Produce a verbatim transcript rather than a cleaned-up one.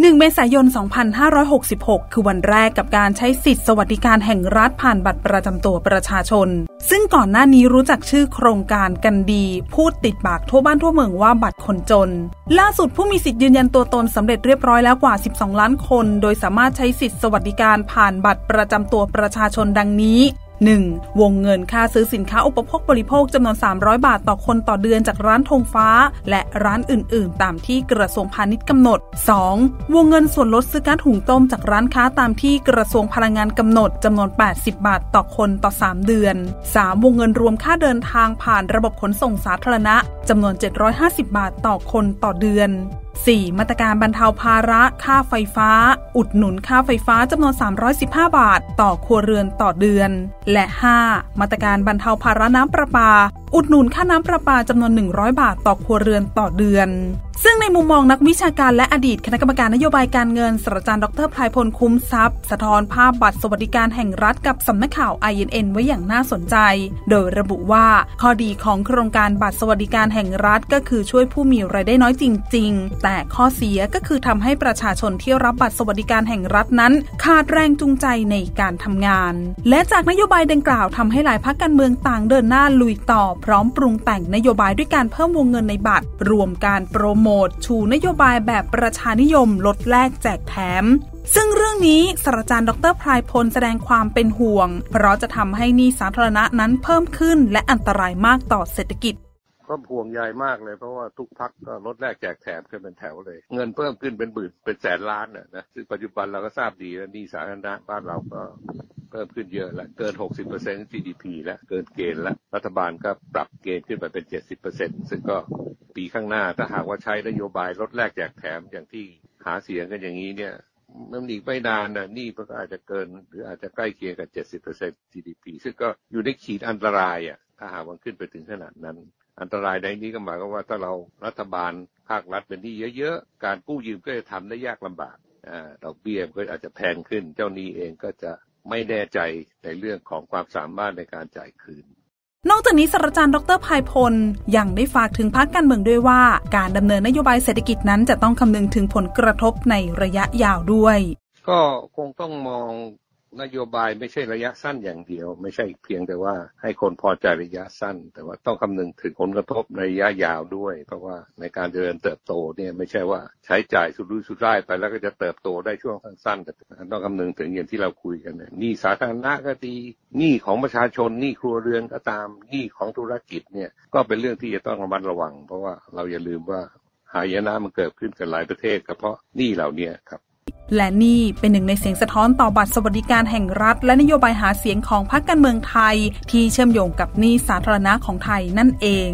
หนึ่งเมษายนสองพันห้าร้อยหกสิบหกคือวันแรกกับการใช้สิทธิสวัสดิการแห่งรัฐผ่านบัตรประจำตัวประชาชนซึ่งก่อนหน้านี้รู้จักชื่อโครงการกันดีพูดติดปากทั่วบ้านทั่วเมืองว่าบัตรคนจนล่าสุดผู้มีสิทธิยืนยันตัวตนสำเร็จเรียบร้อยแล้วกว่าสิบสองล้านคนโดยสามารถใช้สิทธิสวัสดิการผ่านบัตรประจำตัวประชาชนดังนี้หนึ่งวงเงินค่าซื้อสินค้าอุปโภคบริโภคจำนวนสามร้อยบาทต่อคนต่อเดือนจากร้านธงฟ้าและร้านอื่นๆตามที่กระทรวงพาณิชย์กำหนดสองวงเงินส่วนลดซื้อก๊าซหุงต้มจากร้านค้าตามที่กระทรวงพลังงานกำหนดจำนวนแปดสิบบาทต่อคนต่อสามเดือนสามวงเงินรวมค่าเดินทางผ่านระบบขนส่งสาธารณะจำนวนเจ็ดร้อยห้าสิบบาทต่อคนต่อเดือนสี่มาตรการบรรเทาภาระค่าไฟฟ้าอุดหนุนค่าไฟฟ้าจำนวนสามร้อยสิบห้าบาทต่อครัวเรือนต่อเดือนและห้ามาตรการบรรเทาภาระน้ำประปาอุดหนุนค่าน้ำประปาจำนวนหนึ่งร้อยบาทต่อครัวเรือนต่อเดือนซึ่งในมุมมองนักวิชาการและอดีตคณะกรรมการนโยบายการเงินศาสตราจารย์ดร.ไพพลคุ้มทรัพย์สะท้อนภาพบัตรสวัสดิการแห่งรัฐกับสำนักข่าว ไอ เอ็น เอ็น ไว้อย่างน่าสนใจโดยระบุว่าข้อดีของโครงการบัตรสวัสดิการแห่งรัฐก็คือช่วยผู้มีรายได้น้อยจริงๆแต่ข้อเสียก็คือทำให้ประชาชนที่รับบัตรสวัสดิการแห่งรัฐนั้นขาดแรงจูงใจในการทำงานและจากนโยบายดังกล่าวทำให้หลายพรรคการเมืองต่างเดินหน้าลุยต่อพร้อมปรุงแต่งนโยบายด้วยการเพิ่มวงเงินในบัตรรวมการโปรโมทชูนโยบายแบบประชานิยมลดแลกแจกแถมซึ่งเรื่องนี้ศาสตราจารย์ดร.ไพพลแสดงความเป็นห่วงเพราะจะทำให้หนี้สาธารณะนั้นเพิ่มขึ้นและอันตรายมากต่อเศรษฐกิจก็ห่วงใยมากเลยเพราะว่าทุกพรรคก็ลดแลกแจกแถมกันเป็นแถวเลยเงินเพิ่มขึ้นเป็นหมื่นเป็นแสนล้านน่ะนะซึ่งปัจจุบันเราก็ทราบดีว่าหนี้สาธารณะบ้านเราก็เพิ่มขึ้นเยอะแล้วเกิน หกสิบเปอร์เซ็นต์ จี ดี พี แล้วเกินเกณฑ์แล้วรัฐบาลก็ปรับเกณฑ์ขึ้นไปเป็น เจ็ดสิบเปอร์เซ็นต์ ซึ่งก็ปีข้างหน้าถ้าหากว่าใช้นโยบายลดแลกแจกแถมอย่างที่หาเสียงกันอย่างนี้เนี่ยมันอีกไม่นานน่ะนี่มันก็อาจจะเกินหรืออาจจะใกล้เคียงกับ เจ็ดสิบเปอร์เซ็นต์ จี ดี พี ซึ่งก็อยู่ในขีดอันตรายอ่ะถ้าหากว่าขึ้นไปถึงขนาดนั้นอันตรายในนี้ก็หมายความว่าถ้าเรารัฐบาลภาครัฐเป็นที่เยอะๆการกู้ยืมก็จะทำได้ยากลำบากอ่าดอกเบี้ยก็อาจจะแพงขึ้นเจ้าหนี้เองก็จะไม่แน่ใจในเรื่องของความสามารถในการจ่ายคืนนอกจากนี้ศาสตราจารย์ดร.ไพพลยังได้ฝากถึงพรรคการเมืองด้วยว่าการดำเนินนโยบายเศรษฐกิจนั้นจะต้องคำนึงถึงผลกระทบในระยะยาวด้วยก็คงต้องมองนโยบายไม่ใช่ระยะสั้นอย่างเดียวไม่ใช่เพียงแต่ว่าให้คนพอใจระยะสั้นแต่ว่าต้องคำนึงถึงผลกระทบในระยะยาวด้วยเพราะว่าในการเจริญเติบโตเนี่ยไม่ใช่ว่าใช้จ่ายสุดรุ่ยสุดร่ายไปแล้วก็จะเติบโตได้ช่วงสั้นๆแต่ต้องคำนึงถึงอย่างที่เราคุยกันหนี้สาธารณะก็ดีหนี้ของประชาชนหนี้ครัวเรือนก็ตามหนี้ของธุรกิจเนี่ยก็เป็นเรื่องที่จะต้องระมัดระวังเพราะว่าเราอย่าลืมว่าหายนะมันเกิดขึ้นกับหลายประเทศก็เพราะหนี้เหล่านี้ครับและนี่เป็นหนึ่งในเสียงสะท้อนต่อบัตรสวัสดิการแห่งรัฐและนโยบายหาเสียงของพรรคการเมืองไทยที่เชื่อมโยงกับหนี้สาธารณะของไทยนั่นเอง